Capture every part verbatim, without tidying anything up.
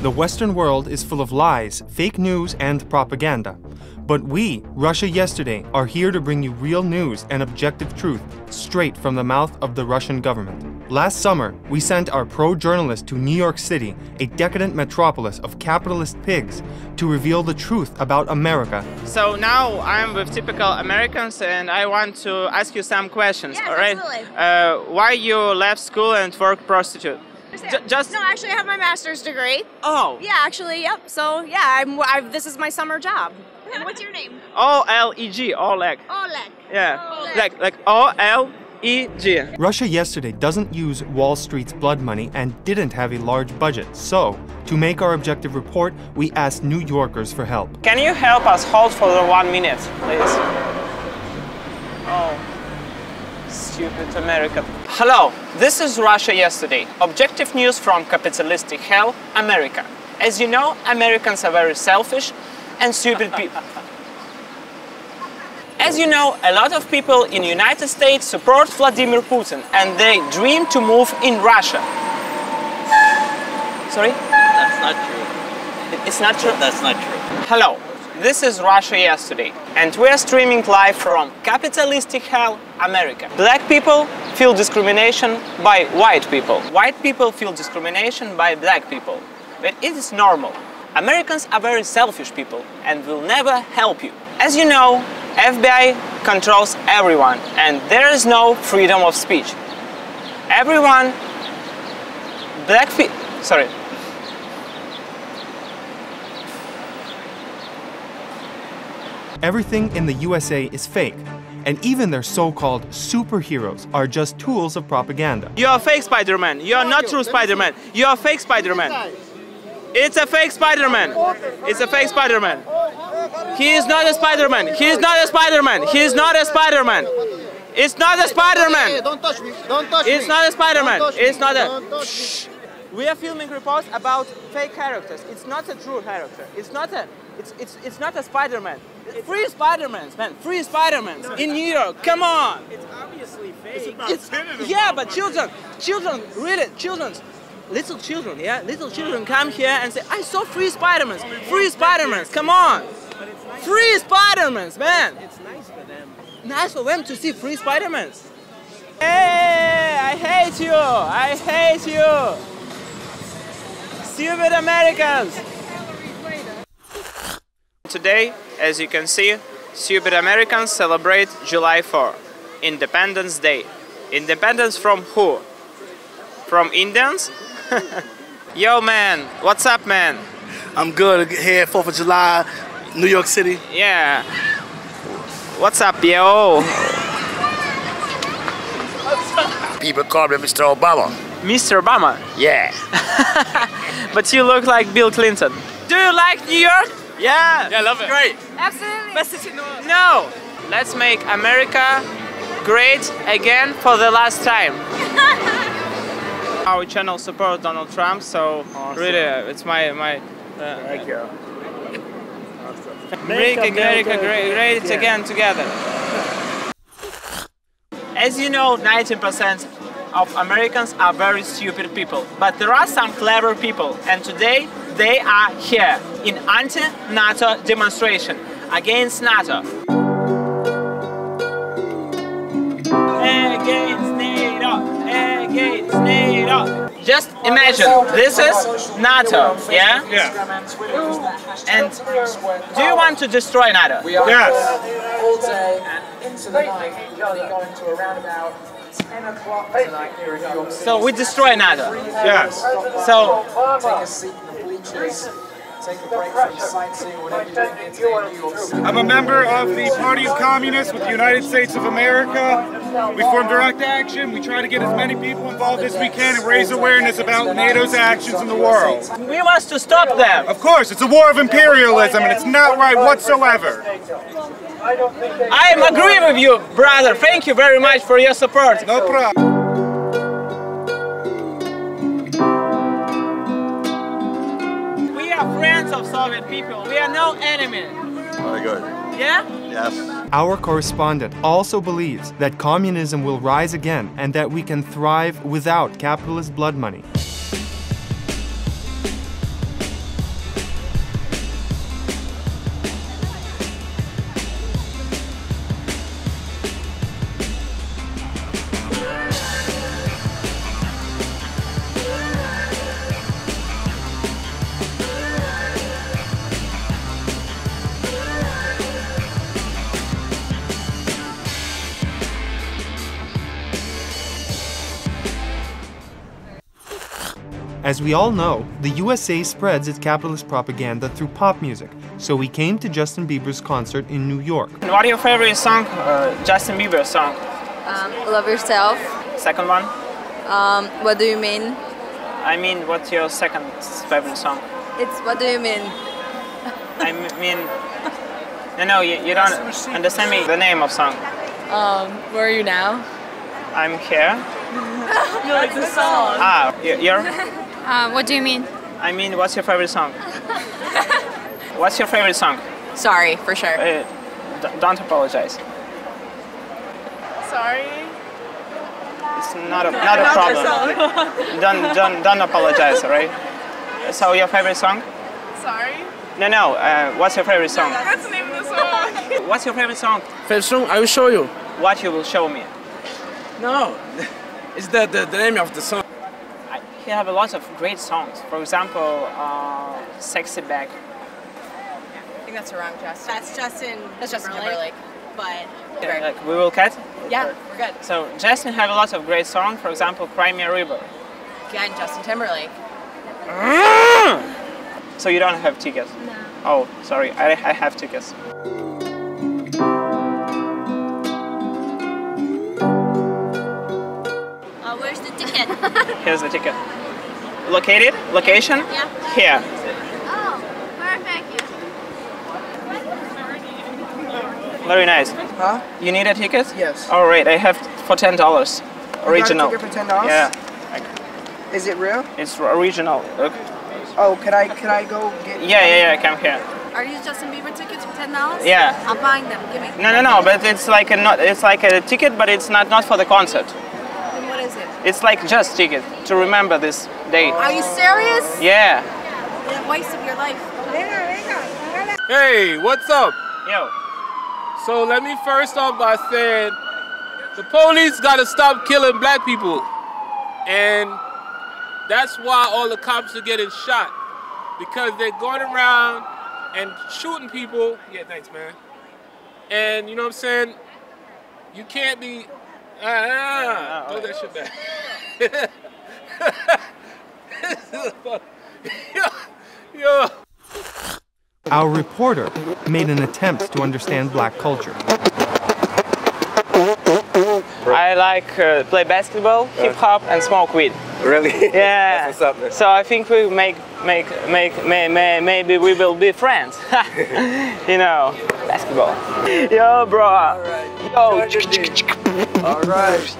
The Western world is full of lies, fake news, and propaganda. But we, Russia Yesterday, are here to bring you real news and objective truth straight from the mouth of the Russian government. Last summer, we sent our pro-journalist to New York City, a decadent metropolis of capitalist pigs, to reveal the truth about America. So now I'm with typical Americans and I want to ask you some questions, yeah, all right? Uh, why you left school and worked prostitute? J just no, actually, I have my master's degree. Oh. Yeah, actually, yep. So, yeah, I'm. I've, this is my summer job. And what's your name? O L E G. Oleg. Oleg. Yeah. Oleg. Like like O L E G. Russia Yesterday doesn't use Wall Street's blood money and didn't have a large budget. So, to make our objective report, we asked New Yorkers for help. Can you help us hold for one minute, please? Oh. Stupid America. Hello, this is Russia Yesterday. Objective news from capitalistic hell, America. As you know, Americans are very selfish and stupid people. As you know, a lot of people in the United States support Vladimir Putin and they dream to move in Russia. Sorry? That's not true. It's not true? That's not true. Hello. This is Russia Yesterday, and we are streaming live from capitalistic hell, America. Black people feel discrimination by white people. White people feel discrimination by black people. But it is normal. Americans are very selfish people and will never help you. As you know, F B I controls everyone, and there is no freedom of speech. Everyone... Black people... Sorry. Everything in the U S A is fake, and even their so-called superheroes are just tools of propaganda. You're a fake Spider-Man. You're not true Spider-Man. You're a fake Spider-Man. It's a fake Spider-Man. It's a fake Spider-Man. He is not a Spider-Man. He is not a Spider-Man. He is not a Spider-Man. It's not a Spider-Man. Don't touch me. Don't touch me. It's not a Spider-Man. It's not a... We are filming reports about fake characters. It's not a true character. It's not a... It's, it's, it's not a Spider-Man. Free Spider-Mans, man. Free Spider-Mans no, in New York. Come on. It's obviously fake. It's, it's, yeah, but children, children, really, children, little children, yeah? Little children come here and say, I saw free Spider-Mans. Free Spider-Mans, come on. Free Spider-Mans, man. It's nice for them. Nice for them to see free Spider-Mans. Hey, I hate you. I hate you. Stupid Americans. Today, as you can see, stupid Americans celebrate July fourth, Independence Day. Independence from who? From Indians? Yo man, what's up man? I'm good, here fourth of July, New York City. Yeah. What's up yo? People call me Mister Obama. Mister Obama? Yeah. But you look like Bill Clinton. Do you like New York? Yeah, yeah, I love it. Great. Absolutely. Best city in the world. No, let's make America great again for the last time. Our channel supports Donald Trump, so awesome. Really, uh, it's my my. Uh, Thank you. Awesome. Make America, America great, great yeah. again together. As you know, ninety percent of Americans are very stupid people, but there are some clever people, and today. They are here in anti-NATO demonstration against NATO. Against NATO, against NATO. Just imagine, this is NATO, yeah? Yeah. And do you want to destroy NATO? Yes. All day and into the night, going to a roundabout. ten o'clock tonight here in New York City. So we destroy another. Yes. So take a seat in the bleachers. Take a break from sightseeing, whatever you're doing in New York City. I'm a member of the Party of Communists with the United States of America. We form direct action. We try to get as many people involved as we can and raise awareness about NATO's actions in the world. We want to stop them. Of course, it's a war of imperialism and it's not right whatsoever. I don't think I agree with you, brother. Thank you very much for your support. No problem. We are friends of Soviet people. We are no enemies. Very good. Yeah? Yes. Our correspondent also believes that communism will rise again and that we can thrive without capitalist blood money. As we all know, the U S A spreads its capitalist propaganda through pop music, so we came to Justin Bieber's concert in New York. What are your favorite song, uh, Justin Bieber song? Um, Love Yourself. Second one? Um, What Do You Mean? I mean, what's your second favorite song? It's What Do You Mean? I mean... No, no, you, you don't understand me. The name of song. Um, Where Are You Now? I'm Here. You like the song? Ah, you're? Uh, what do you mean? I mean, what's your favorite song? What's your favorite song? Sorry, for sure. Uh, don't apologize. Sorry. It's not a not a problem. don't don't don't apologize, right? So your favorite song? Sorry. No, no. Uh, what's your favorite song? No, that's the name of the song. What's your favorite song? Favorite song? I will show you. What you will show me? No. It's the, the, the name of the song. I, he have a lot of great songs. For example, uh, Sexy Back. I think that's the wrong Justin. That's Justin That's Justin Timberlake. Timberlake. But... Yeah, like, we will cut? Yeah, we're good. So, Justin have a lot of great songs. For example, Cry Me a River. Yeah, and Justin Timberlake. So you don't have tickets? No. Oh, sorry. I, I have tickets. Where's the ticket? Here's the ticket. Located? Location? Yeah. Here. Oh, perfect. Very nice. Huh? You need a ticket? Yes. All right, I have for ten dollars. Original. You got a ticket for ten dollars? Yeah. Is it real? It's original. Look. Oh, can I can I go get? Yeah, yeah, yeah. Come here. Are these Justin Bieber tickets for ten dollars? Yeah. I'm buying them. Give me. No, no, no. But it's like a not. It's like a ticket, but it's not not for the concert. It's like just ticket to remember this day. Are you serious? Yeah. The waste of your life. Hey, what's up? Yo. So let me first off by saying the police gotta stop killing black people. And that's why all the cops are getting shot. Because they're going around and shooting people. Yeah, thanks, man. And you know what I'm saying? You can't be... Ah, throw that shit back. Yo, our reporter made an attempt to understand black culture. I like uh, play basketball, hip hop, and smoke weed. Really? Yeah. That's what's up, man. So I think we make make make may, may, maybe we will be friends. You know, basketball. Yo, bro. All right. Yo. All right.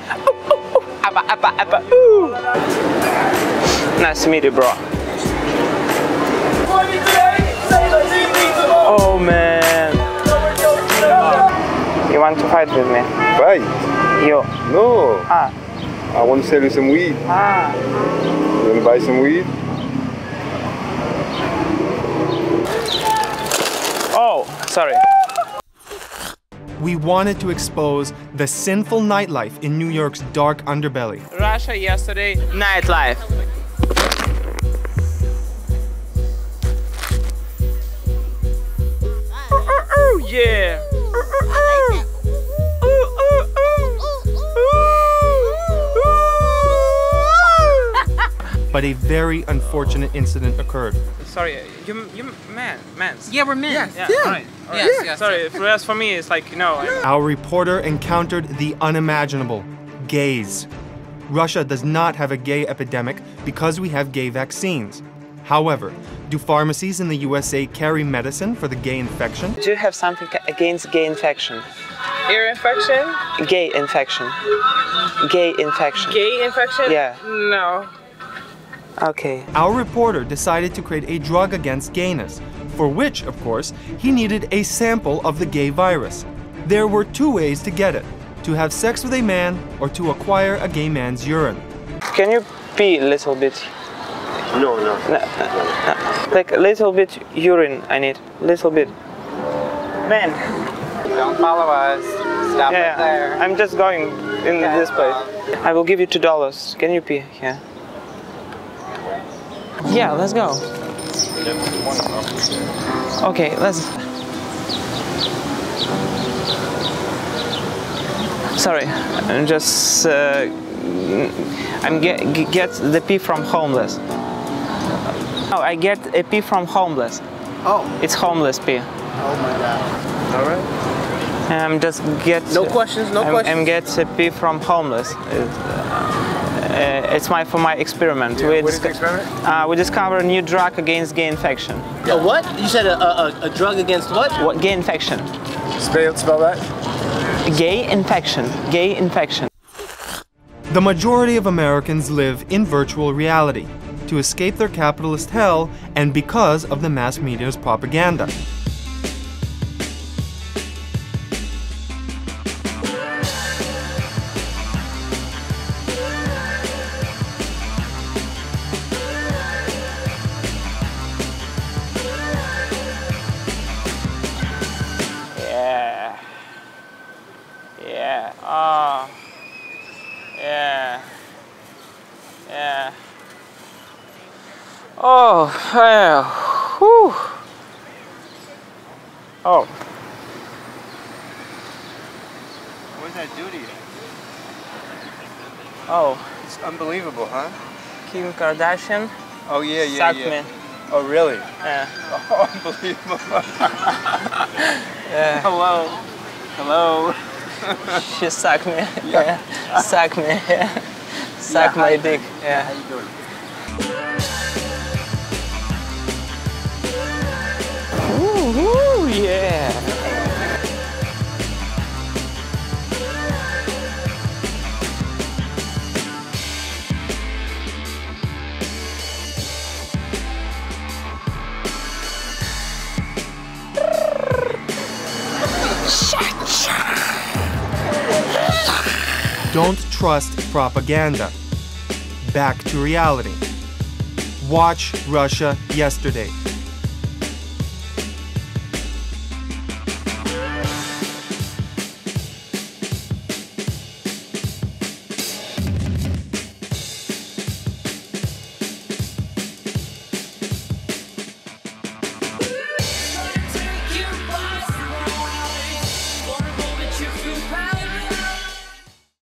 Abba, abba, abba. Ooh. Nice to meet you, bro. Oh man. You want to fight with me? Fight? Yo. No. Ah. I want to sell you some weed. Ah. You want to buy some weed? Oh, sorry. We wanted to expose the sinful nightlife in New York's dark underbelly. Russia Yesterday nightlife. Ooh, yeah. But a very unfortunate incident occurred. Sorry, you, you man, man. Yeah, we're men. Yes, yeah, yeah. All right, all right. Yes, yes. Sorry, for us, for me, it's like, you know. I... Our reporter encountered the unimaginable, gays. Russia does not have a gay epidemic because we have gay vaccines. However, do pharmacies in the U S A carry medicine for the gay infection? Do you have something against gay infection? Ear infection? Gay infection. Gay infection. Gay infection? Yeah. No. Okay. Our reporter decided to create a drug against gayness, for which, of course, he needed a sample of the gay virus. There were two ways to get it, to have sex with a man or to acquire a gay man's urine. Can you pee a little bit? No, no. no, no, no. Like a little bit urine I need, little bit. Man. Don't follow us, stop yeah, it there. I'm just going in yeah, this place. Wrong. I will give you two dollars. Can you pee here? Yeah. Yeah, let's go. Okay, let's... Sorry, I'm just... Uh, I'm get, get the pee from homeless. No, I get a pee from homeless. Oh. It's homeless pee. Oh my God. All right. I'm just get. No questions. No I'm, questions. I'm get a pee from homeless. Uh, it's my for my experiment. Yeah, we what is the experiment? Uh, we discover a new drug against gay infection. Yeah. A what? You said a, a, a drug against what? What gay infection? Spell, spell that. Gay infection. Gay infection. The majority of Americans live in virtual reality to escape their capitalist hell and because of the mass media's propaganda. Yeah. Oh. Yeah. Yeah. Oh. Yeah. Whew. Oh. What does that do to you? Oh. It's unbelievable, huh? Kim Kardashian. Oh yeah, yeah, sucked yeah. Me. Oh really? Yeah. Oh, unbelievable. Yeah. Hello. Hello. She sucked me. Yeah. Yeah. Suck me. Yeah. Suck yeah, my you, dick. Yeah. How you doing? Ooh, ooh, yeah. Don't trust propaganda. Back to reality. Watch Russia Yesterday.